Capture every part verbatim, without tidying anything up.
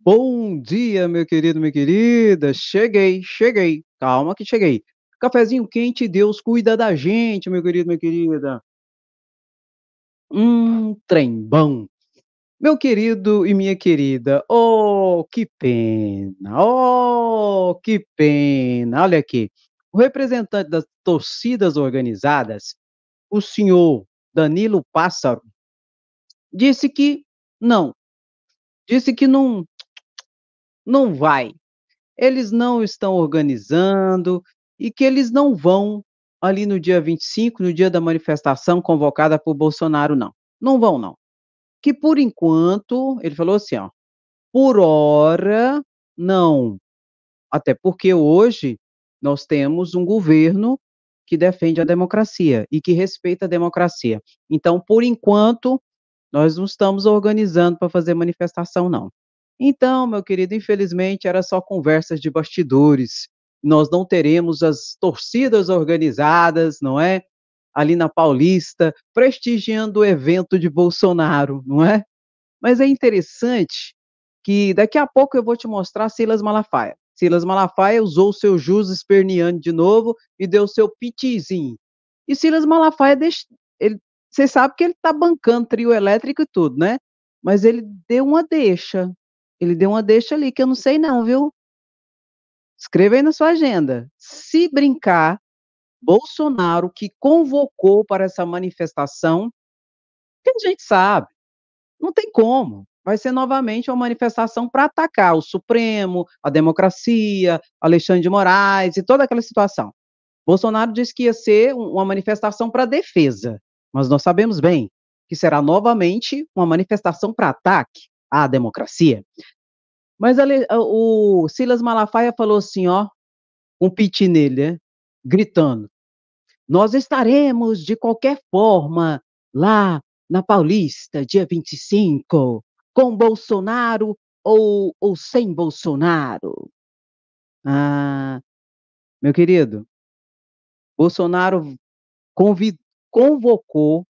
Bom dia, meu querido, minha querida. Cheguei, cheguei. Calma que cheguei. Cafezinho quente, Deus cuida da gente, meu querido, minha querida. Um trem bom. Meu querido e minha querida, oh, que pena, oh, que pena. Olha aqui, o representante das torcidas organizadas, o senhor Danilo Pássaro, disse que não, disse que não, não vai. Eles não estão organizando e que eles não vão ali no dia vinte e cinco, no dia da manifestação convocada por Bolsonaro, não. Não vão, não. Que por enquanto, ele falou assim, ó, por hora, não. Até porque hoje nós temos um governo que defende a democracia e que respeita a democracia. Então, por enquanto, nós não estamos organizando para fazer manifestação, não. Então, meu querido, infelizmente, era só conversas de bastidores. Nós não teremos as torcidas organizadas, não é? Ali na Paulista, prestigiando o evento de Bolsonaro, não é? Mas é interessante que daqui a pouco eu vou te mostrar Silas Malafaia. Silas Malafaia usou seu jus esperniano de novo e deu seu pitizinho. E Silas Malafaia, você sabe que ele está bancando trio elétrico e tudo, né? Mas ele deu uma deixa. Ele deu uma deixa ali, que eu não sei não, viu? Escreva aí na sua agenda. Se brincar, Bolsonaro, que convocou para essa manifestação, que a gente sabe, não tem como, vai ser novamente uma manifestação para atacar o Supremo, a democracia, Alexandre de Moraes e toda aquela situação. Bolsonaro disse que ia ser uma manifestação para defesa, mas nós sabemos bem que será novamente uma manifestação para ataque à democracia. Mas ali, o Silas Malafaia falou assim, ó, um piti nele, né? Gritando, nós estaremos de qualquer forma lá na Paulista, dia vinte e cinco, com Bolsonaro ou, ou sem Bolsonaro. Ah, meu querido, Bolsonaro convid, convocou,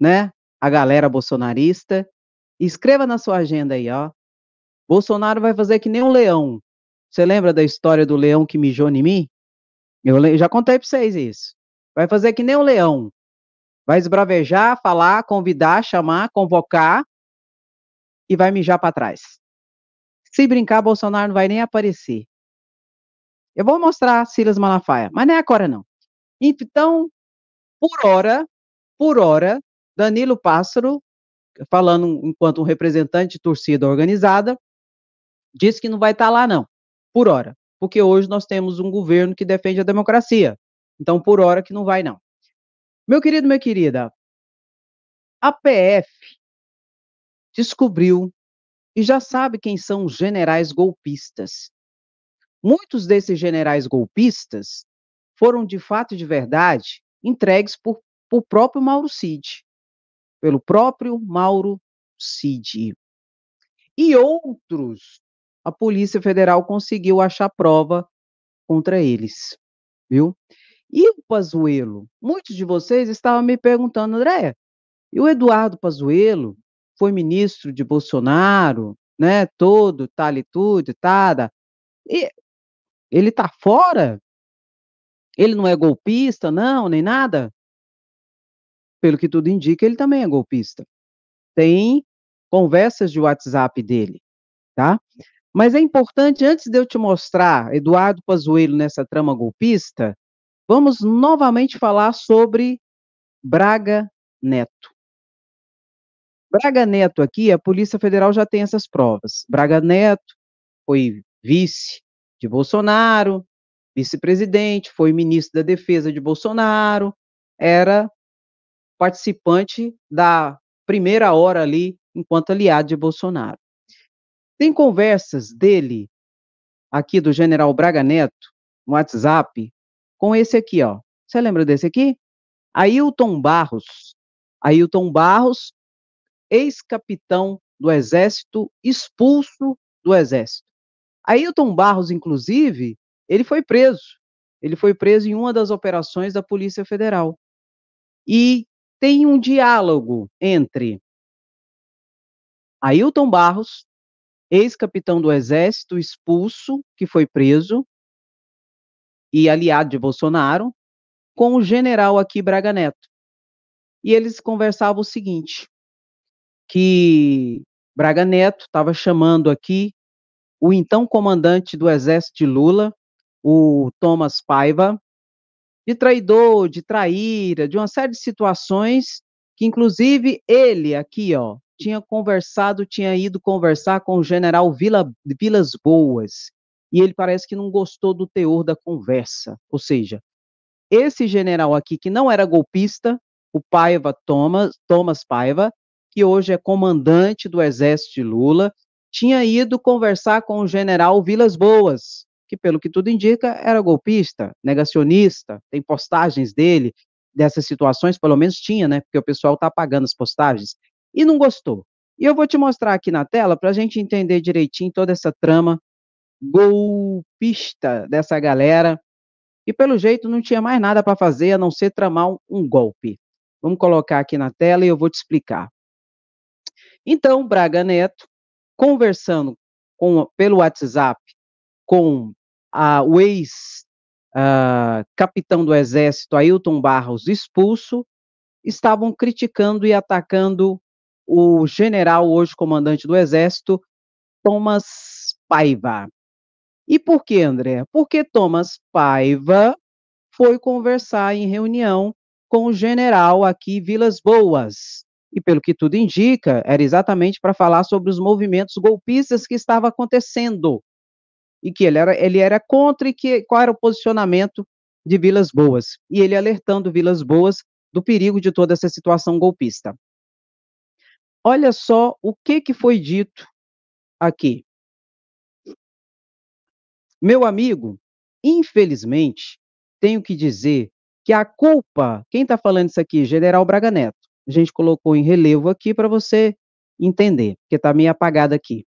né, a galera bolsonarista, escreva na sua agenda aí, ó, Bolsonaro vai fazer que nem um leão. Você lembra da história do leão que mijou em mim? Eu já contei para vocês isso. Vai fazer que nem um leão. Vai esbravejar, falar, convidar, chamar, convocar e vai mijar para trás. Se brincar, Bolsonaro não vai nem aparecer. Eu vou mostrar Silas Malafaia, mas não é agora não. Então, por hora, por hora, Danilo Pássaro, falando enquanto um representante de torcida organizada, disse que não vai estar lá não, por hora. Porque hoje nós temos um governo que defende a democracia. Então, por hora que não vai, não. Meu querido, minha querida, a P F descobriu e já sabe quem são os generais golpistas. Muitos desses generais golpistas foram, de fato e de verdade, entregues por, por próprio Mauro Cid. Pelo próprio Mauro Cid. E outros... a Polícia Federal conseguiu achar prova contra eles, viu? E o Pazuello? Muitos de vocês estavam me perguntando, Andréia, e o Eduardo Pazuello foi ministro de Bolsonaro, né, todo, tal e tudo, tada, e ele tá fora? Ele não é golpista, não, nem nada? Pelo que tudo indica, ele também é golpista. Tem conversas de WhatsApp dele, tá? Mas é importante, antes de eu te mostrar Eduardo Pazuello nessa trama golpista, vamos novamente falar sobre Braga Neto. Braga Neto aqui, a Polícia Federal já tem essas provas. Braga Neto foi vice de Bolsonaro, vice-presidente, foi ministro da Defesa de Bolsonaro, era participante da primeira hora ali, enquanto aliado de Bolsonaro. Tem conversas dele, aqui do general Braga Neto, no WhatsApp, com esse aqui, ó. Você lembra desse aqui? Ailton Barros. Ailton Barros, ex-capitão do Exército, expulso do Exército. Ailton Barros, inclusive, ele foi preso. Ele foi preso em uma das operações da Polícia Federal. E tem um diálogo entre Ailton Barros, ex-capitão do Exército, expulso, que foi preso, e aliado de Bolsonaro, com o general aqui, Braga Neto. E eles conversavam o seguinte, que Braga Neto estava chamando aqui o então comandante do Exército de Lula, o Thomas Paiva, de traidor, de traíra, de uma série de situações que, inclusive, ele aqui, ó, tinha conversado, tinha ido conversar com o general Vila, Vilas Boas, e ele parece que não gostou do teor da conversa. Ou seja, esse general aqui, que não era golpista, o Paiva Thomas, Thomas Paiva, que hoje é comandante do Exército de Lula, tinha ido conversar com o general Vilas Boas, que, pelo que tudo indica, era golpista, negacionista, tem postagens dele, dessas situações, pelo menos tinha, né? Porque o pessoal está apagando as postagens. E não gostou. E eu vou te mostrar aqui na tela para a gente entender direitinho toda essa trama golpista dessa galera. E, pelo jeito, não tinha mais nada para fazer a não ser tramar um, um golpe. Vamos colocar aqui na tela e eu vou te explicar. Então, Braga Neto, conversando com, pelo WhatsApp com a, o ex-capitão uh, do Exército, Ailton Barros, expulso, estavam criticando e atacando o general, hoje comandante do Exército, Thomas Paiva. E por que, André? Porque Thomas Paiva foi conversar em reunião com o general aqui, Vilas Boas. E pelo que tudo indica, era exatamente para falar sobre os movimentos golpistas que estavam acontecendo. E que ele era, ele era contra e que, qual era o posicionamento de Vilas Boas. E ele alertando Vilas Boas do perigo de toda essa situação golpista. Olha só o que, que foi dito aqui. Meu amigo, infelizmente, tenho que dizer que a culpa... Quem está falando isso aqui? General Braga Neto. A gente colocou em relevo aqui para você entender, porque está meio apagado aqui.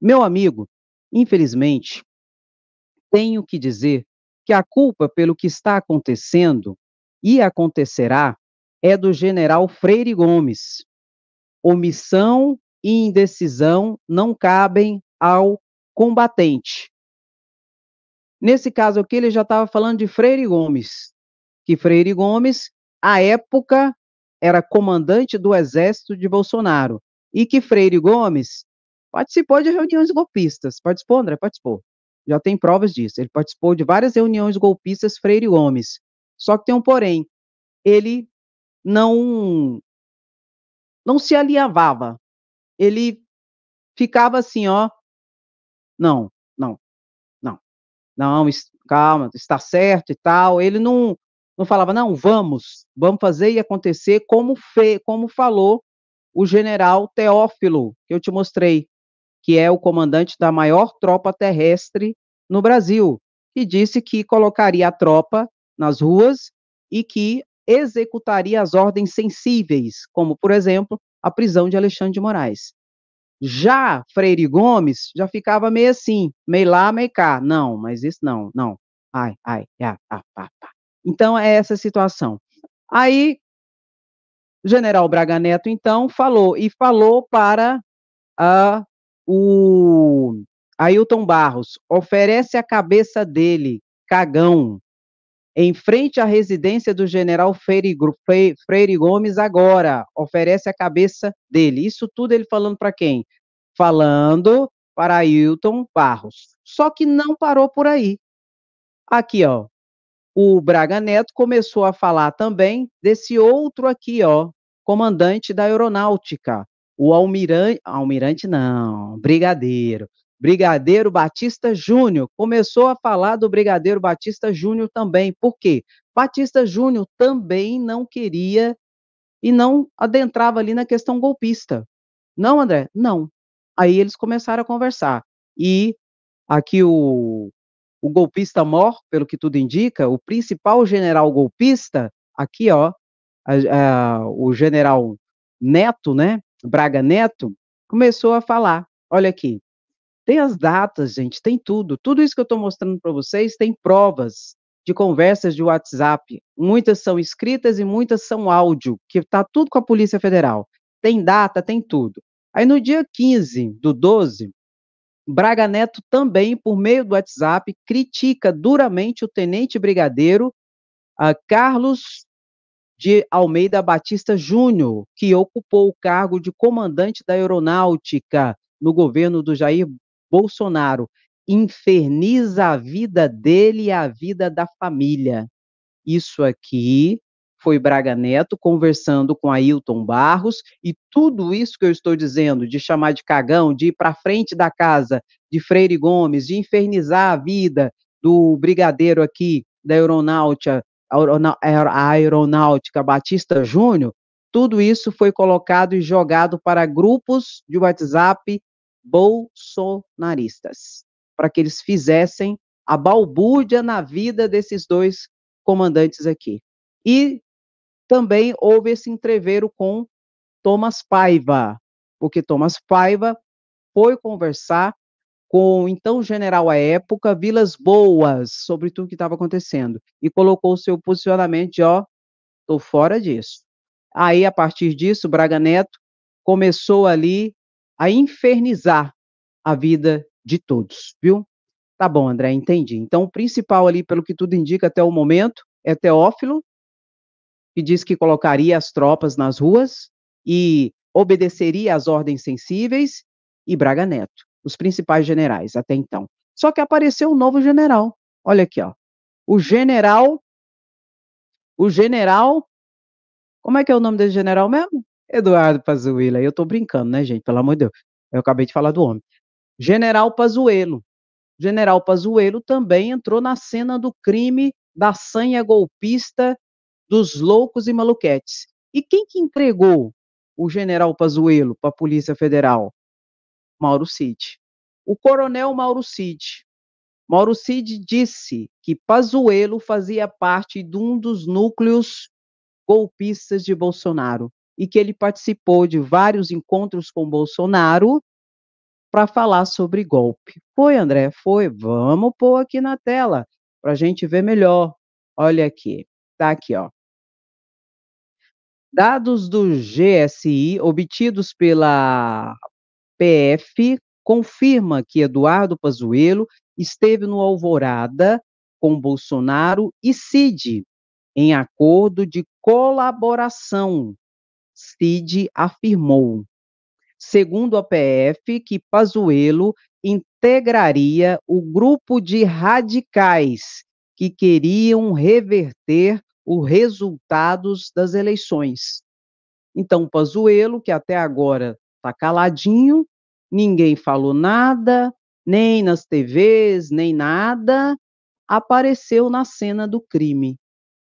Meu amigo, infelizmente, tenho que dizer que a culpa pelo que está acontecendo e acontecerá é do general Freire Gomes. Omissão e indecisão não cabem ao combatente. Nesse caso aqui, ele já estava falando de Freire Gomes, que Freire Gomes, à época, era comandante do Exército de Bolsonaro, e que Freire Gomes participou de reuniões golpistas. Participou, André? Participou. Já tem provas disso. Ele participou de várias reuniões golpistas, Freire Gomes. Só que tem um porém, ele não... não se alinhavava, ele ficava assim, ó, não, não, não, não, calma, está certo e tal, ele não, não falava, não, vamos, vamos fazer e acontecer, como, fe, como falou o general Teófilo, que eu te mostrei, que é o comandante da maior tropa terrestre no Brasil, que disse que colocaria a tropa nas ruas e que executaria as ordens sensíveis, como, por exemplo, a prisão de Alexandre de Moraes. Já Freire Gomes já ficava meio assim, meio lá, meio cá. Não, mas isso não, não. Ai, ai, ai, ai, ai, ai. Então, é essa situação. Aí, general Braga Neto, então, falou, e falou para uh, o Ailton Barros, oferece a cabeça dele, cagão, em frente à residência do general Freire, Freire Gomes agora, oferece a cabeça dele. Isso tudo ele falando para quem? Falando para Ailton Barros. Só que não parou por aí. Aqui, ó, o Braga Neto começou a falar também desse outro aqui, ó, comandante da aeronáutica, o almirante, almirante não, brigadeiro, Brigadeiro Batista Júnior, começou a falar do Brigadeiro Batista Júnior também. Por quê? Batista Júnior também não queria e não adentrava ali na questão golpista. Não, André? Não. Aí eles começaram a conversar. E aqui o, o golpista mor, pelo que tudo indica, o principal general golpista, aqui, ó, a, a, o general Neto, né, Braga Neto, começou a falar. Olha aqui. Tem as datas, gente, tem tudo. Tudo isso que eu estou mostrando para vocês tem provas de conversas de WhatsApp. Muitas são escritas e muitas são áudio, que está tudo com a Polícia Federal. Tem data, tem tudo. Aí no dia quinze do doze, Braga Neto também, por meio do WhatsApp, critica duramente o tenente brigadeiro uh, Carlos de Almeida Batista Júnior, que ocupou o cargo de comandante da aeronáutica no governo do Jair Bolsonaro. Inferniza a vida dele e a vida da família. Isso aqui foi Braga Neto conversando com Ailton Barros, e tudo isso que eu estou dizendo, de chamar de cagão, de ir para frente da casa de Freire Gomes, de infernizar a vida do brigadeiro aqui da aeronáutica, a aeronáutica Batista Júnior, tudo isso foi colocado e jogado para grupos de WhatsApp bolsonaristas, para que eles fizessem a balbúrdia na vida desses dois comandantes aqui. E também houve esse entreveiro com Thomas Paiva, porque Thomas Paiva foi conversar com o então general à época, Vilas Boas, sobre tudo que estava acontecendo, e colocou o seu posicionamento de, ó, tô fora disso. Aí, a partir disso, Braga Neto começou ali a infernizar a vida de todos, viu? Tá bom, André, entendi. Então, o principal ali, pelo que tudo indica até o momento, é Teófilo, que diz que colocaria as tropas nas ruas e obedeceria às ordens sensíveis, e Braga Neto, os principais generais até então. Só que apareceu um novo general. Olha aqui, ó. O general, o general, como é que é o nome desse general mesmo? Eduardo Pazuello. Eu tô brincando, né, gente? Pelo amor de Deus. Eu acabei de falar do homem. General Pazuello. General Pazuello também entrou na cena do crime, da sanha golpista, dos loucos e maluquetes. E quem que entregou o general Pazuello para a Polícia Federal? Mauro Cid. O coronel Mauro Cid. Mauro Cid disse que Pazuello fazia parte de um dos núcleos golpistas de Bolsonaro e que ele participou de vários encontros com Bolsonaro para falar sobre golpe. Foi, André? Foi. Vamos pôr aqui na tela para a gente ver melhor. Olha aqui. Tá aqui, ó. Dados do G S I obtidos pela P F confirma que Eduardo Pazuello esteve no Alvorada com Bolsonaro e Cid em acordo de colaboração. Cid afirmou, segundo a P F, que Pazuello integraria o grupo de radicais que queriam reverter os resultados das eleições. Então, Pazuello, que até agora está caladinho, ninguém falou nada, nem nas T Vs, nem nada, apareceu na cena do crime.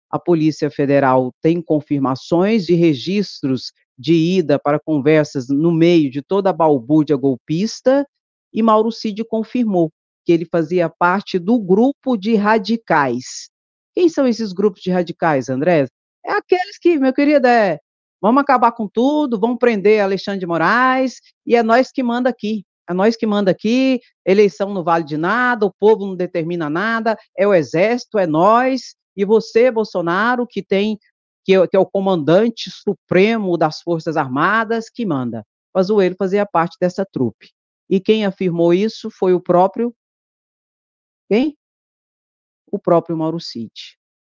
A Polícia Federal tem confirmações de registros de ida para conversas no meio de toda a balbúrdia golpista, e Mauro Cid confirmou que ele fazia parte do grupo de radicais. Quem são esses grupos de radicais, André? É aqueles que, meu querido, é... vamos acabar com tudo, vamos prender Alexandre de Moraes, e é nós que manda aqui, é nós que manda aqui, eleição não vale de nada, o povo não determina nada, é o exército, é nós, e você, Bolsonaro, que, tem, que, é, que é o comandante supremo das Forças Armadas, que manda. Pazuello fazia parte dessa trupe. E quem afirmou isso foi o próprio... Quem? O próprio Mauro Cid.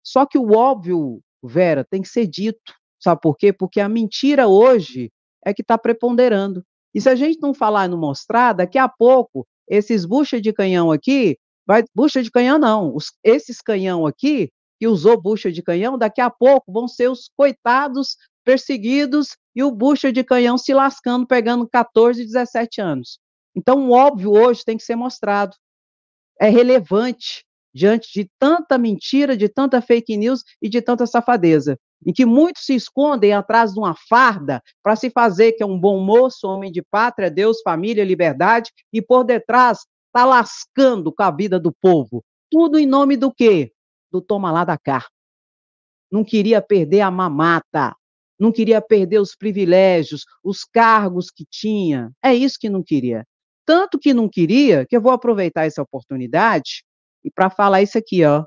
Só que o óbvio, Vera, tem que ser dito. Sabe por quê? Porque a mentira hoje é que está preponderando. E se a gente não falar e não mostrar, daqui a pouco, esses bucha de canhão aqui, vai, bucha de canhão não, os, esses canhão aqui, que usou bucha de canhão, daqui a pouco vão ser os coitados perseguidos e o bucha de canhão se lascando, pegando quatorze, dezessete anos. Então, o óbvio hoje tem que ser mostrado. É relevante diante de tanta mentira, de tanta fake news e de tanta safadeza, em que muitos se escondem atrás de uma farda para se fazer que é um bom moço, homem de pátria, Deus, família, liberdade, e por detrás está lascando com a vida do povo. Tudo em nome do quê? Do toma lá da cá. Não queria perder a mamata, não queria perder os privilégios, os cargos que tinha. É isso que não queria. Tanto que não queria, que eu vou aproveitar essa oportunidade e para falar isso aqui, ó,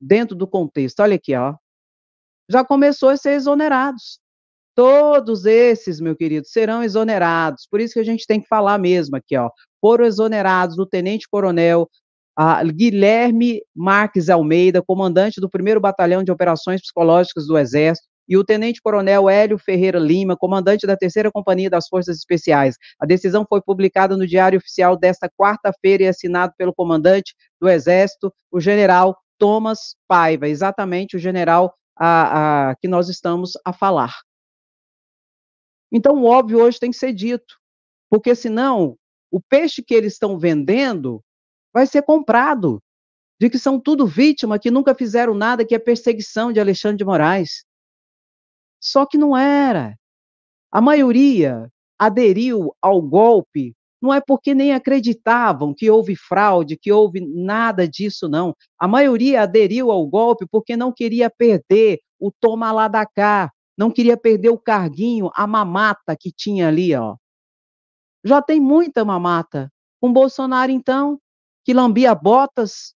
dentro do contexto, olha aqui, ó, já começou a ser exonerados. Todos esses, meu querido, serão exonerados. Por isso que a gente tem que falar mesmo aqui, ó. Foram exonerados o tenente-coronel uh, Guilherme Marques Almeida, comandante do primeiro Batalhão de Operações Psicológicas do Exército, e o tenente-coronel Hélio Ferreira Lima, comandante da terceira Companhia das Forças Especiais. A decisão foi publicada no Diário Oficial desta quarta-feira e assinado pelo comandante do Exército, o general Thomas Paiva, exatamente o general a, a, que nós estamos a falar. Então, o óbvio hoje tem que ser dito, porque senão o peixe que eles estão vendendo vai ser comprado, de que são tudo vítima, que nunca fizeram nada, que é perseguição de Alexandre de Moraes. Só que não era. A maioria aderiu ao golpe, não é porque nem acreditavam que houve fraude, que houve nada disso, não. A maioria aderiu ao golpe porque não queria perder o toma lá da cá. Não queria perder o carguinho, a mamata que tinha ali, ó. Já tem muita mamata. Com Bolsonaro, então, que lambia botas,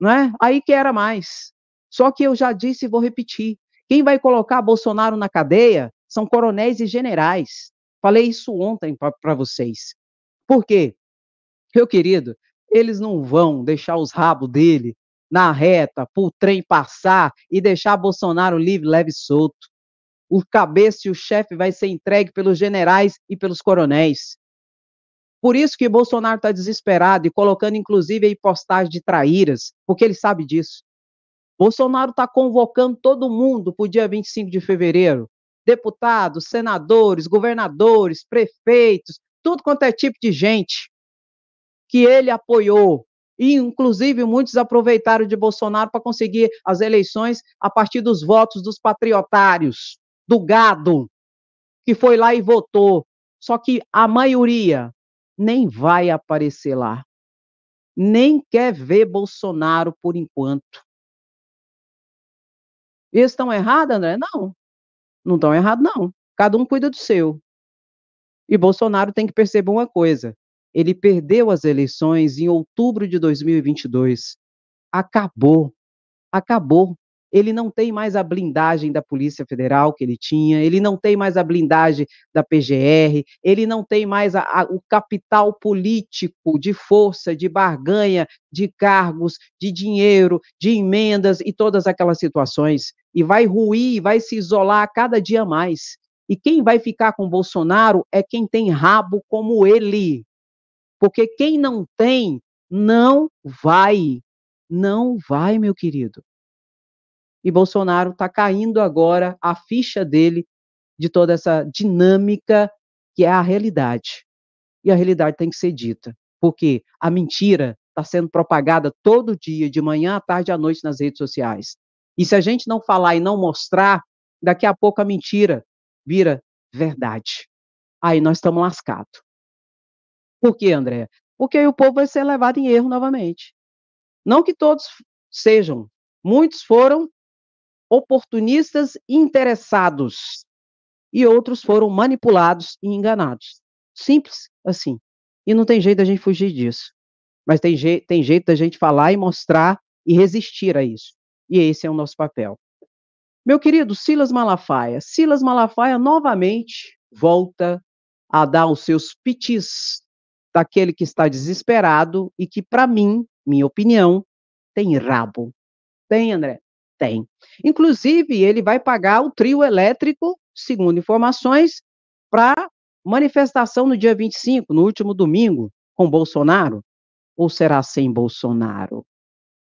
né? Aí que era mais. Só que eu já disse e vou repetir. Quem vai colocar Bolsonaro na cadeia são coronéis e generais. Falei isso ontem para vocês. Por quê? Meu querido, eles não vão deixar os rabos dele na reta, pro trem passar e deixar Bolsonaro livre, leve e solto. O cabeça e o chefe vai ser entregue pelos generais e pelos coronéis. Por isso que Bolsonaro está desesperado e colocando, inclusive, aí postagem de traíras, porque ele sabe disso. Bolsonaro está convocando todo mundo para o dia vinte e cinco de fevereiro. Deputados, senadores, governadores, prefeitos, tudo quanto é tipo de gente que ele apoiou. E, inclusive, muitos aproveitaram de Bolsonaro para conseguir as eleições a partir dos votos dos patriotários, do gado, que foi lá e votou. Só que a maioria nem vai aparecer lá. Nem quer ver Bolsonaro por enquanto. Eles estão errados, André? Não. Não estão errados, não. Cada um cuida do seu. E Bolsonaro tem que perceber uma coisa. Ele perdeu as eleições em outubro de dois mil e vinte e dois. Acabou. Acabou. Ele não tem mais a blindagem da Polícia Federal que ele tinha, ele não tem mais a blindagem da P G R, ele não tem mais a, a, o capital político de força, de barganha, de cargos, de dinheiro, de emendas e todas aquelas situações. E vai ruir, vai se isolar cada dia mais. E quem vai ficar com Bolsonaro é quem tem rabo como ele. Porque quem não tem, não vai. Não vai, meu querido. E Bolsonaro está caindo agora a ficha dele de toda essa dinâmica que é a realidade. E a realidade tem que ser dita. Porque a mentira está sendo propagada todo dia, de manhã à tarde à noite nas redes sociais. E se a gente não falar e não mostrar, daqui a pouco a mentira vira verdade. Aí nós estamos lascados. Por quê, André? Porque aí o povo vai ser levado em erro novamente. Não que todos sejam. Muitos foram oportunistas e interessados. E outros foram manipulados e enganados. Simples assim. E não tem jeito da gente fugir disso. Mas tem, je- tem jeito da gente falar e mostrar e resistir a isso. E esse é o nosso papel. Meu querido Silas Malafaia. Silas Malafaia novamente volta a dar os seus pitis daquele que está desesperado e que, para mim, minha opinião, tem rabo. Tem, André? Tem. Inclusive, ele vai pagar o trio elétrico, segundo informações, para manifestação no dia vinte e cinco, no último domingo, com Bolsonaro? Ou será sem Bolsonaro?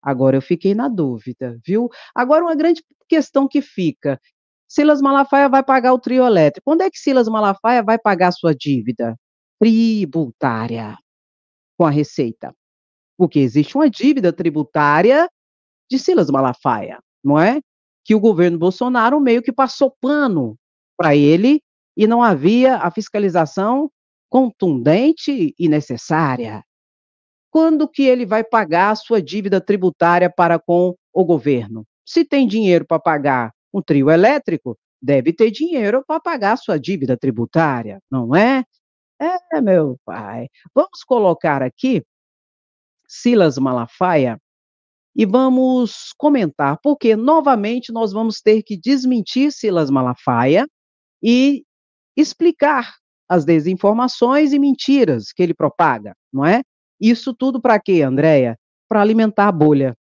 Agora eu fiquei na dúvida, viu? Agora uma grande questão que fica. Silas Malafaia vai pagar o trio elétrico. Quando é que Silas Malafaia vai pagar sua dívida tributária com a Receita? Porque existe uma dívida tributária de Silas Malafaia, não é? Que o governo Bolsonaro meio que passou pano para ele e não havia a fiscalização contundente e necessária. Quando que ele vai pagar a sua dívida tributária para com o governo? Se tem dinheiro para pagar um trio elétrico, deve ter dinheiro para pagar a sua dívida tributária, não é? É, meu pai. Vamos colocar aqui Silas Malafaia e vamos comentar, porque novamente nós vamos ter que desmentir Silas Malafaia e explicar as desinformações e mentiras que ele propaga, não é? Isso tudo para quê, Andréia? Para alimentar a bolha.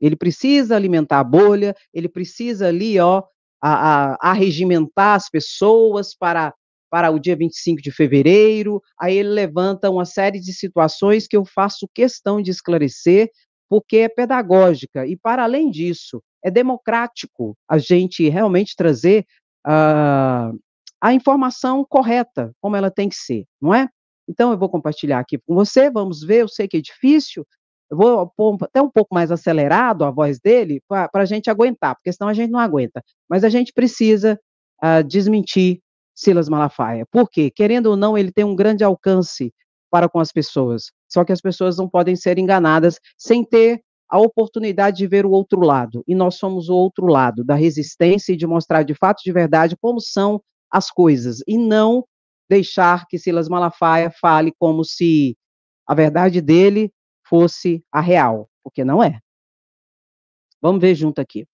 Ele precisa alimentar a bolha, ele precisa ali, ó, a, a, arregimentar as pessoas para, para o dia vinte e cinco de fevereiro, aí ele levanta uma série de situações que eu faço questão de esclarecer, porque é pedagógica, e para além disso, é democrático a gente realmente trazer uh, a informação correta, como ela tem que ser, não é? Então, eu vou compartilhar aqui com você, vamos ver, eu sei que é difícil, eu vou pôr até um pouco mais acelerado a voz dele para a gente aguentar, porque senão a gente não aguenta. Mas a gente precisa uh, desmentir Silas Malafaia. Por quê? Querendo ou não, ele tem um grande alcance para com as pessoas. Só que as pessoas não podem ser enganadas sem ter a oportunidade de ver o outro lado. E nós somos o outro lado da resistência e de mostrar de fato, de verdade, como são as coisas. E não deixar que Silas Malafaia fale como se a verdade dele fosse a real, porque não é. Vamos ver junto aqui.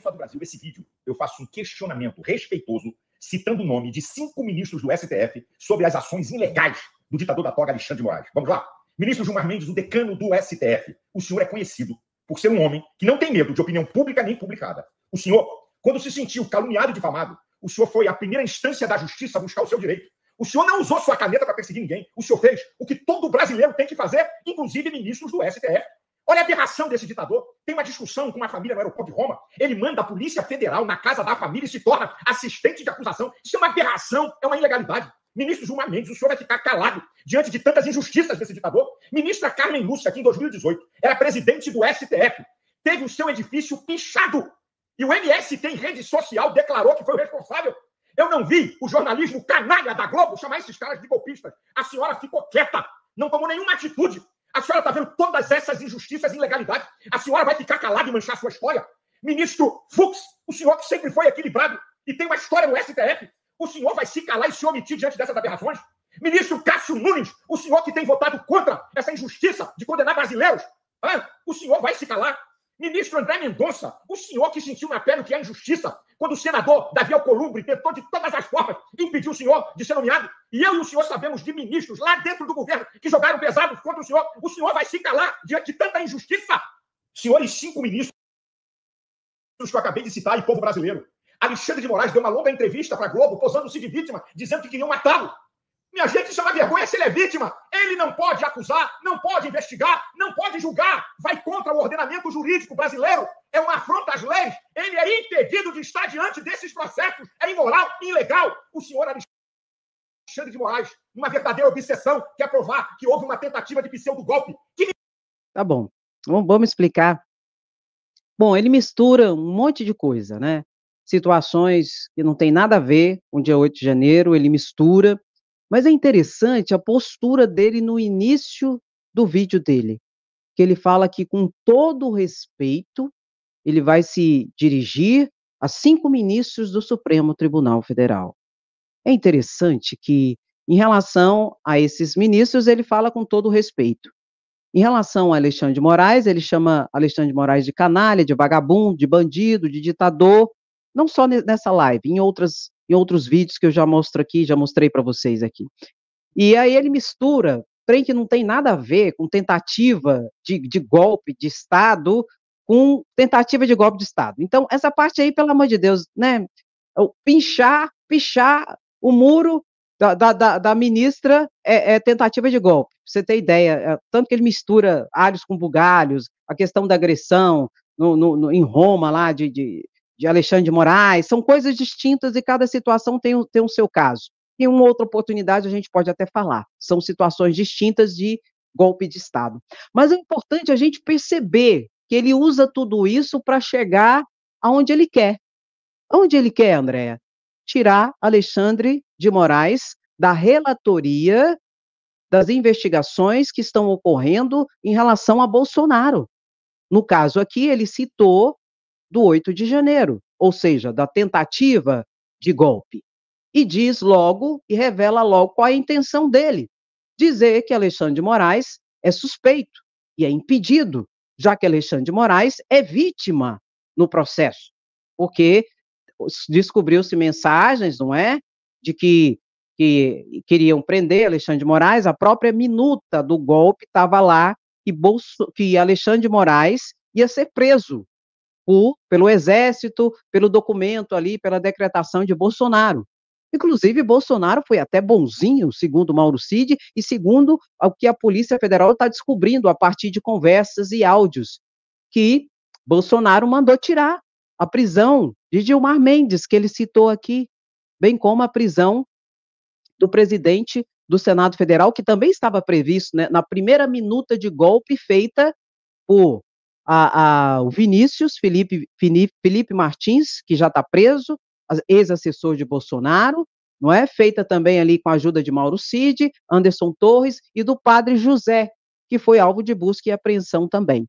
Só do Brasil, esse vídeo, eu faço um questionamento respeitoso, citando o nome de cinco ministros do S T F sobre as ações ilegais do ditador da toga Alexandre de Moraes. Vamos lá? Ministro Gilmar Mendes, o decano do S T F. O senhor é conhecido por ser um homem que não tem medo de opinião pública nem publicada. O senhor, quando se sentiu caluniado e difamado, o senhor foi à primeira instância da justiça buscar o seu direito. O senhor não usou sua caneta para perseguir ninguém. O senhor fez o que todo brasileiro tem que fazer, inclusive ministros do S T F. Olha a aberração desse ditador. Tem uma discussão com uma família no aeroporto de Roma. Ele manda a Polícia Federal na casa da família e se torna assistente de acusação. Isso é uma aberração, é uma ilegalidade. Ministro Gilmar Mendes, o senhor vai ficar calado diante de tantas injustiças desse ditador? Ministra Carmen Lúcia, que em dois mil e dezoito era presidente do S T F, teve o seu edifício pichado. E o M S T em rede social declarou que foi o responsável. Eu não vi o jornalismo canalha da Globo chamar esses caras de golpistas. A senhora ficou quieta, não tomou nenhuma atitude. A senhora está vendo todas essas injustiças e ilegalidades. A senhora vai ficar calada e manchar sua história? Ministro Fux, o senhor que sempre foi equilibrado e tem uma história no S T F, o senhor vai se calar e se omitir diante dessas aberrações? Ministro Cássio Nunes, o senhor que tem votado contra essa injustiça de condenar brasileiros, ah, o senhor vai se calar? Ministro André Mendonça, o senhor que sentiu na pele o que é injustiça, quando o senador Davi Alcolumbre tentou de todas as formas impedir o senhor de ser nomeado, e eu e o senhor sabemos de ministros lá dentro do governo que jogaram pesados contra o senhor, o senhor vai se calar diante de tanta injustiça? Senhores cinco ministros que eu acabei de citar e povo brasileiro, Alexandre de Moraes deu uma longa entrevista para a Globo, posando-se de vítima, dizendo que queriam matá-lo. Minha gente, isso é uma vergonha se ele é vítima. Ele não pode acusar, não pode investigar, não pode julgar. Vai contra o ordenamento jurídico brasileiro. É uma afronta às leis. Ele é impedido de estar diante desses processos. É imoral, ilegal. O senhor Alexandre de Moraes, uma verdadeira obsessão, quer provar que houve uma tentativa de pseudo-golpe. Que... Tá bom, vamos explicar. Bom, ele mistura um monte de coisa, né? Situações que não tem nada a ver com o dia oito de janeiro, ele mistura. Mas é interessante a postura dele no início do vídeo dele, que ele fala que com todo respeito ele vai se dirigir a cinco ministros do Supremo Tribunal Federal. É interessante que, em relação a esses ministros, ele fala com todo respeito. Em relação a Alexandre de Moraes, ele chama Alexandre de Moraes de canalha, de vagabundo, de bandido, de ditador, não só nessa live, em outras em outros vídeos que eu já mostro aqui, já mostrei para vocês aqui. E aí ele mistura, trem que não tem nada a ver com tentativa de, de golpe de Estado, com tentativa de golpe de Estado. Então, essa parte aí, pelo amor de Deus, né, pinchar, pichar o muro da, da, da, da ministra é, é tentativa de golpe, pra você ter ideia, é, tanto que ele mistura alhos com bugalhos, a questão da agressão no, no, no, em Roma lá, de... de de Alexandre de Moraes, são coisas distintas e cada situação tem o, tem o seu caso. E uma outra oportunidade a gente pode até falar, são situações distintas de golpe de Estado. Mas é importante a gente perceber que ele usa tudo isso para chegar aonde ele quer. Aonde ele quer, Andréa? Tirar Alexandre de Moraes da relatoria das investigações que estão ocorrendo em relação a Bolsonaro. No caso aqui, ele citou do oito de janeiro, ou seja, da tentativa de golpe. E diz logo, e revela logo qual é a intenção dele. Dizer que Alexandre de Moraes é suspeito e é impedido, já que Alexandre de Moraes é vítima no processo, porque descobriu-se mensagens, não é? de que, que queriam prender Alexandre de Moraes, a própria minuta do golpe estava lá que, Bolso, que Alexandre de Moraes ia ser preso por, pelo Exército, pelo documento ali, pela decretação de Bolsonaro. Inclusive, Bolsonaro foi até bonzinho, segundo Mauro Cid, e segundo o que a Polícia Federal está descobrindo a partir de conversas e áudios, que Bolsonaro mandou tirar a prisão de Gilmar Mendes, que ele citou aqui, bem como a prisão do presidente do Senado Federal, que também estava previsto, né, na primeira minuta de golpe feita por a, a, o Vinícius Felipe, Felipe Martins, que já está preso, ex-assessor de Bolsonaro, não é? Feita também ali com a ajuda de Mauro Cid, Anderson Torres e do padre José, que foi alvo de busca e apreensão também,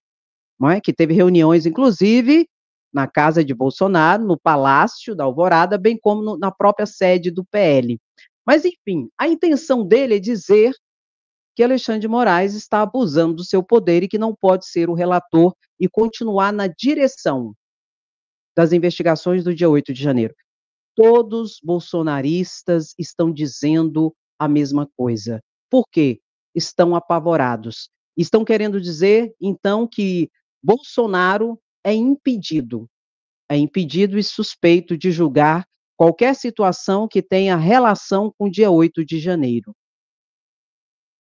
não é? Que teve reuniões, inclusive, na casa de Bolsonaro, no Palácio da Alvorada, bem como no, na própria sede do P L. Mas, enfim, a intenção dele é dizer que Alexandre de Moraes está abusando do seu poder e que não pode ser o relator e continuar na direção das investigações do dia oito de janeiro. Todos bolsonaristas estão dizendo a mesma coisa. Por quê? Estão apavorados. Estão querendo dizer, então, que Bolsonaro é impedido, é impedido e suspeito de julgar qualquer situação que tenha relação com o dia oito de janeiro.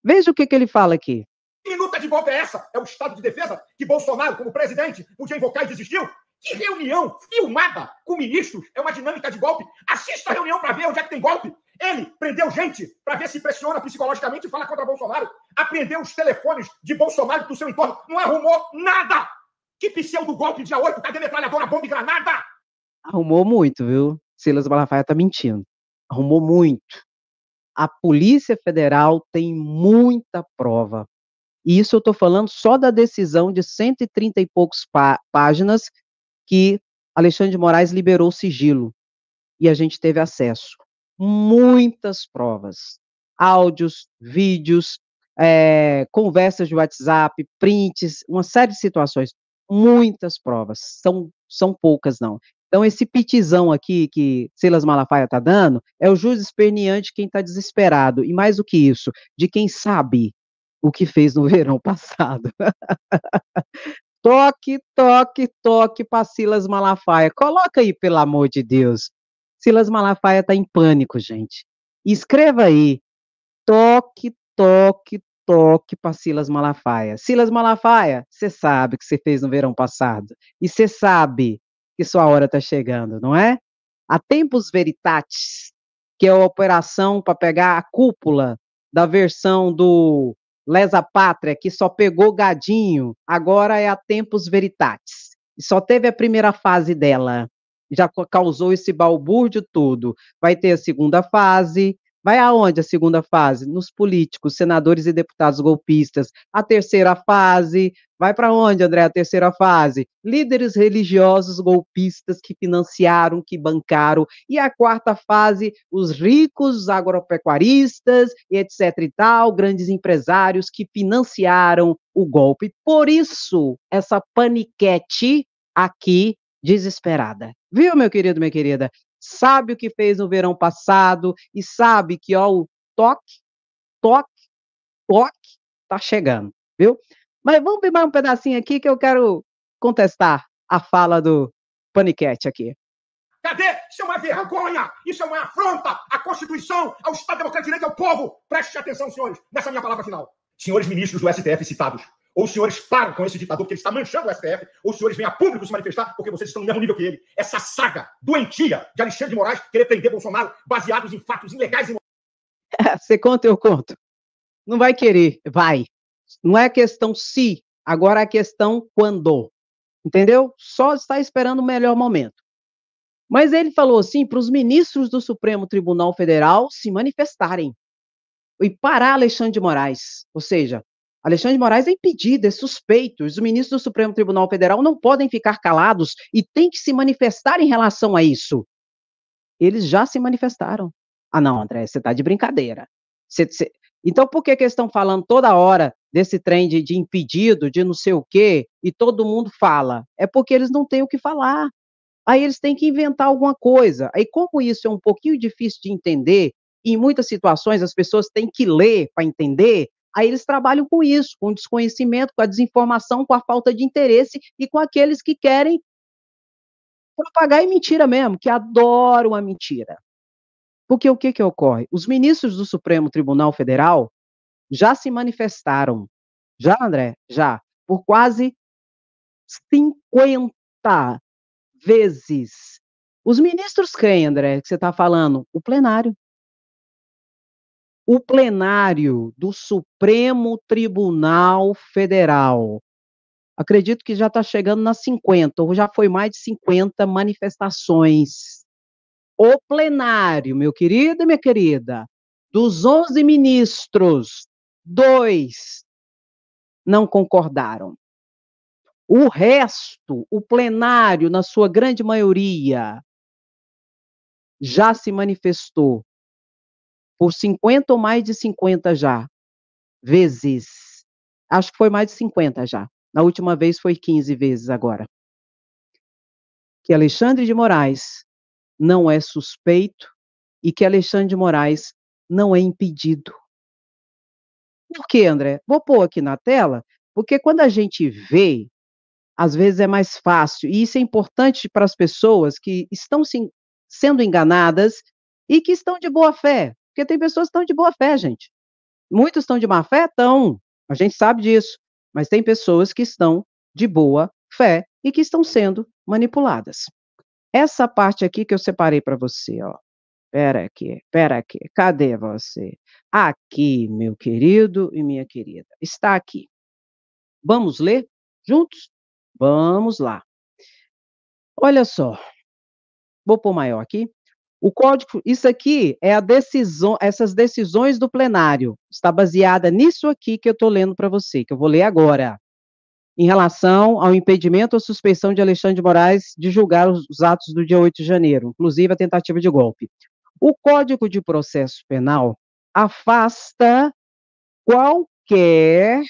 Veja o que, que ele fala aqui. Que minuta de golpe é essa? É o estado de defesa que Bolsonaro, como presidente, podia invocar e desistiu? Que reunião filmada com ministros é uma dinâmica de golpe. Assista a reunião para ver onde é que tem golpe. Ele prendeu gente para ver se pressiona psicologicamente e fala contra Bolsonaro. Apreendeu os telefones de Bolsonaro do seu entorno. Não arrumou nada. Que pseudo golpe dia oito? Cadê metralhadora, bomba e granada? Arrumou muito, viu? Silas Malafaia está mentindo. Arrumou muito. A Polícia Federal tem muita prova. E isso eu estou falando só da decisão de cento e trinta e poucos pá- páginas que Alexandre de Moraes liberou o sigilo, e a gente teve acesso. Muitas provas, áudios, vídeos, é, conversas de WhatsApp, prints, uma série de situações, muitas provas, são, são poucas não. Então esse pitizão aqui que Silas Malafaia está dando, é o juiz esperneante quem está desesperado, e mais do que isso, de quem sabe o que fez no verão passado. Toque, toque, toque para Silas Malafaia. Coloca aí, pelo amor de Deus. Silas Malafaia está em pânico, gente. Escreva aí. Toque, toque, toque para Silas Malafaia. Silas Malafaia, você sabe o que você fez no verão passado. E você sabe que sua hora está chegando, não é? A Tempus Veritatis, que é a operação para pegar a cúpula da versão do Lesa Pátria, que só pegou gadinho, agora é a Tempus Veritatis. Só teve a primeira fase dela, já causou esse balbúrdio todo. Vai ter a segunda fase, vai aonde a segunda fase? Nos políticos, senadores e deputados golpistas. A terceira fase, vai para onde, André, a terceira fase? Líderes religiosos golpistas que financiaram, que bancaram. E a quarta fase, os ricos agropecuaristas, etc e tal, grandes empresários que financiaram o golpe. Por isso, essa paniquete aqui, desesperada. Viu, meu querido, minha querida? Sabe o que fez no verão passado e sabe que, ó, o toque, toque, toque tá chegando, viu? Mas vamos ver mais um pedacinho aqui que eu quero contestar a fala do paniquete aqui. Cadê? Isso é uma vergonha, isso é uma afronta à Constituição, ao Estado Democrático de Direito, ao povo. Preste atenção, senhores, nessa minha palavra final. Senhores ministros do S T F citados, ou os senhores param com esse ditador porque ele está manchando o S T F, ou os senhores vêm a público se manifestar porque vocês estão no mesmo nível que ele. Essa saga doentia de Alexandre de Moraes querer prender Bolsonaro baseados em fatos ilegais e... Você conta, eu conto. Não vai querer, vai. Não é a questão se, agora é a questão quando. Entendeu? Só está esperando o melhor momento. Mas ele falou assim para os ministros do Supremo Tribunal Federal se manifestarem e parar Alexandre de Moraes. Ou seja, Alexandre de Moraes é impedido, é suspeito. Os ministros do Supremo Tribunal Federal não podem ficar calados e têm que se manifestar em relação a isso. Eles já se manifestaram. Ah, não, André, você está de brincadeira. Você, você... Então, por que, que eles estão falando toda hora desse trem de, de impedido, de não sei o quê, e todo mundo fala? É porque eles não têm o que falar. aí eles têm que inventar alguma coisa. Aí, como isso é um pouquinho difícil de entender, e em muitas situações as pessoas têm que ler para entender, aí eles trabalham com isso, com o desconhecimento, com a desinformação, com a falta de interesse e com aqueles que querem propagar mentira mesmo, que adoram a mentira. Porque o que que ocorre? Os ministros do Supremo Tribunal Federal já se manifestaram, já, André, já, por quase cinquenta vezes. Os ministros quem, André, que você está falando? O plenário. O plenário do Supremo Tribunal Federal. Acredito que já está chegando nas cinquenta, ou já foi mais de cinquenta manifestações. O plenário, meu querido e minha querida, dos onze ministros, dois não concordaram. O resto, o plenário, na sua grande maioria, já se manifestou. Por cinquenta ou mais de cinquenta já, vezes. Acho que foi mais de cinquenta já. Na última vez foi quinze vezes agora. Que Alexandre de Moraes não é suspeito e que Alexandre de Moraes não é impedido. Por quê, André? Vou pôr aqui na tela, porque quando a gente vê, às vezes é mais fácil, e isso é importante para as pessoas que estão se, sendo enganadas e que estão de boa fé. Porque tem pessoas que estão de boa fé, gente. Muitos estão de má fé? Estão. A gente sabe disso. Mas tem pessoas que estão de boa fé e que estão sendo manipuladas. Essa parte aqui que eu separei para você, ó. Pera aqui, pera aqui. Cadê você? Aqui, meu querido e minha querida. Está aqui. Vamos ler juntos? Vamos lá. Olha só. Vou pôr maior aqui. O código, isso aqui é a decisão, essas decisões do plenário, está baseada nisso aqui que eu estou lendo para você, que eu vou ler agora, em relação ao impedimento ou suspeição de Alexandre de Moraes de julgar os, os atos do dia oito de janeiro, inclusive a tentativa de golpe. O Código de Processo Penal afasta qualquer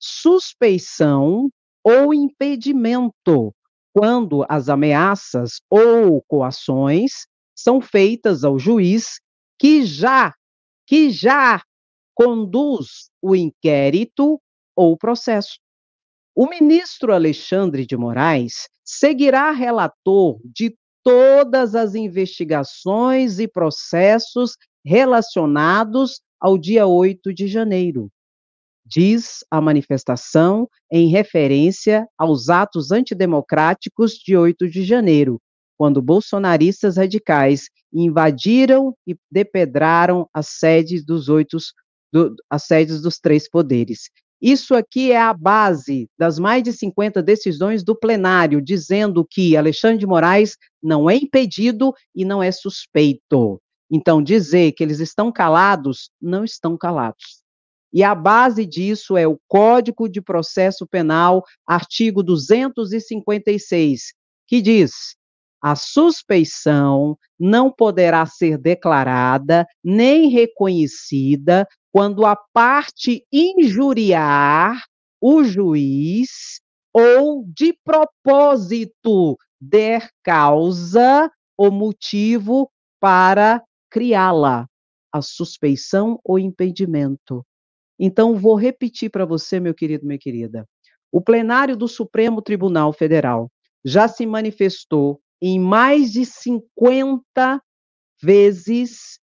suspeição ou impedimento quando as ameaças ou coações são feitas ao juiz que já, que já conduz o inquérito ou o processo. O ministro Alexandre de Moraes seguirá relator de todas as investigações e processos relacionados ao dia oito de janeiro, diz a manifestação em referência aos atos antidemocráticos de oito de janeiro, quando bolsonaristas radicais invadiram e depedraram as sedes dos, oito, do, as sedes dos três poderes. Isso aqui é a base das mais de cinquenta decisões do plenário, dizendo que Alexandre de Moraes não é impedido e não é suspeito. Então, dizer que eles estão calados, não estão calados. E a base disso é o Código de Processo Penal, artigo duzentos e cinquenta e seis, que diz: a suspeição não poderá ser declarada nem reconhecida quando a parte injuriar o juiz ou de propósito der causa ou motivo para criá-la, a suspeição ou impedimento. Então, vou repetir para você, meu querido, minha querida. O plenário do Supremo Tribunal Federal já se manifestou em mais de cinquenta vezes,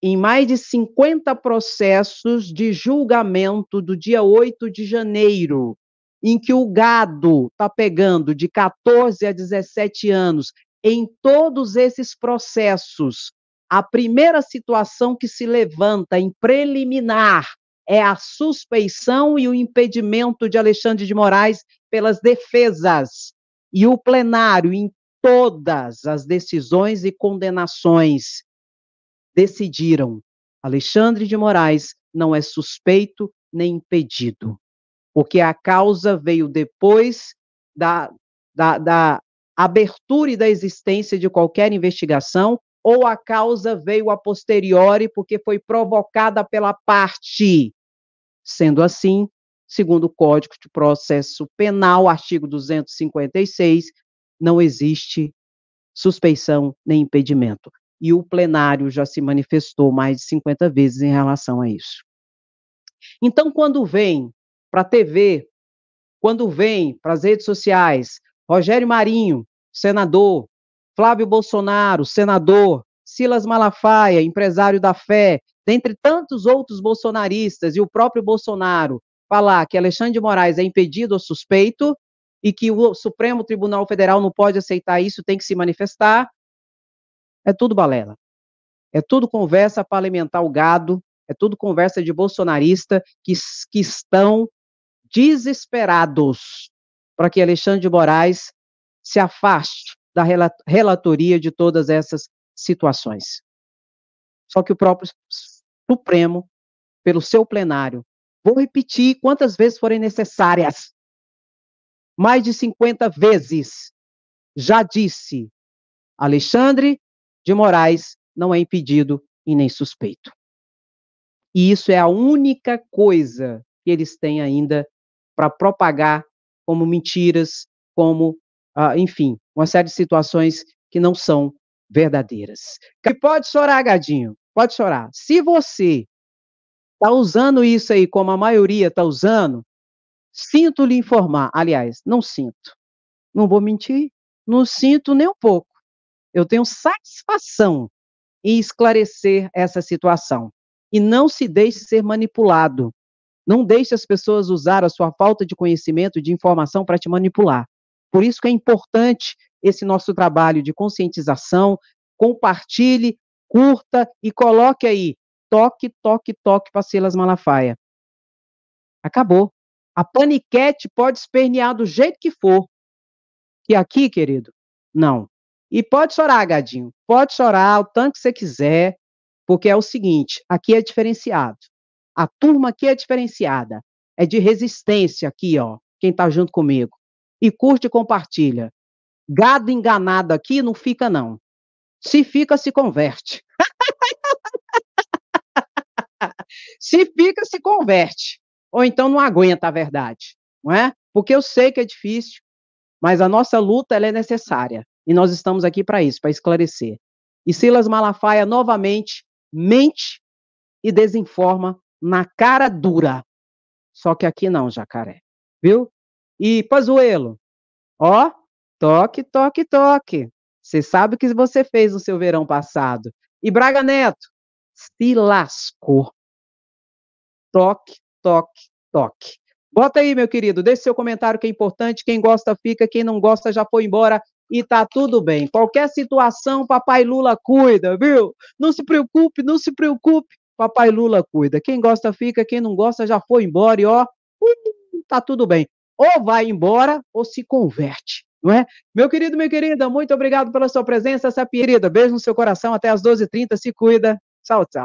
em mais de cinquenta processos de julgamento do dia oito de janeiro, em que o gado está pegando de quatorze a dezessete anos. Em todos esses processos, a primeira situação que se levanta em preliminar é a suspeição e o impedimento de Alexandre de Moraes pelas defesas. E o plenário, em todas as decisões e condenações, decidiram: Alexandre de Moraes não é suspeito nem impedido, porque a causa veio depois da, da, da abertura e da existência de qualquer investigação, ou a causa veio a posteriori porque foi provocada pela parte. Sendo assim, segundo o Código de Processo Penal, artigo duzentos e cinquenta e seis, não existe suspeição nem impedimento. E o plenário já se manifestou mais de cinquenta vezes em relação a isso. Então, quando vem para a T V, quando vem para as redes sociais, Rogério Marinho, senador, Flávio Bolsonaro, senador, Silas Malafaia, empresário da fé, dentre tantos outros bolsonaristas e o próprio Bolsonaro, falar que Alexandre de Moraes é impedido ou suspeito e que o Supremo Tribunal Federal não pode aceitar isso, tem que se manifestar, é tudo balela. É tudo conversa para alimentar o gado, é tudo conversa de bolsonarista que, que estão desesperados para que Alexandre de Moraes se afaste da rel- relatoria de todas essas situações. Só que o próprio Supremo, pelo seu plenário, vou repetir quantas vezes forem necessárias, mais de cinquenta vezes, já disse, Alexandre de Moraes não é impedido e nem suspeito. E isso é a única coisa que eles têm ainda para propagar como mentiras, como, ah, enfim, uma série de situações que não são verdadeiras. E pode chorar, gadinho, pode chorar. Se você está usando isso aí como a maioria está usando, sinto lhe informar. Aliás, não sinto. Não vou mentir, não sinto nem um pouco. Eu tenho satisfação em esclarecer essa situação. E não se deixe ser manipulado. Não deixe as pessoas usar a sua falta de conhecimento, de informação para te manipular. Por isso que é importante esse nosso trabalho de conscientização. Compartilhe, curta e coloque aí toque, toque, toque para Silas Malafaia. Acabou. A paniquete pode espernear do jeito que for. E aqui, querido, não. E pode chorar, gadinho. Pode chorar o tanto que você quiser, porque é o seguinte, aqui é diferenciado. A turma aqui é diferenciada. É de resistência aqui, ó, quem tá junto comigo. E curte e compartilha. Gado enganado aqui não fica, não. Se fica, se converte. Se fica, se converte. Ou então não aguenta a verdade, não é? Porque eu sei que é difícil, mas a nossa luta ela é necessária. E nós estamos aqui para isso, para esclarecer. E Silas Malafaia, novamente, mente e desinforma na cara dura. Só que aqui não, jacaré. Viu? E Pazuello, ó, toque, toque, toque. Você sabe o que você fez no seu verão passado. E Braga Neto, se lascou. Toque, toque, toque. Bota aí, meu querido, deixe seu comentário que é importante, quem gosta fica, quem não gosta já foi embora e tá tudo bem. Qualquer situação, papai Lula cuida, viu? Não se preocupe, não se preocupe, papai Lula cuida. Quem gosta fica, quem não gosta já foi embora e ó, tá tudo bem. Ou vai embora ou se converte, não é? Meu querido, minha querida, muito obrigado pela sua presença, essa querida, beijo no seu coração, até às doze e trinta, se cuida. Tchau, tchau.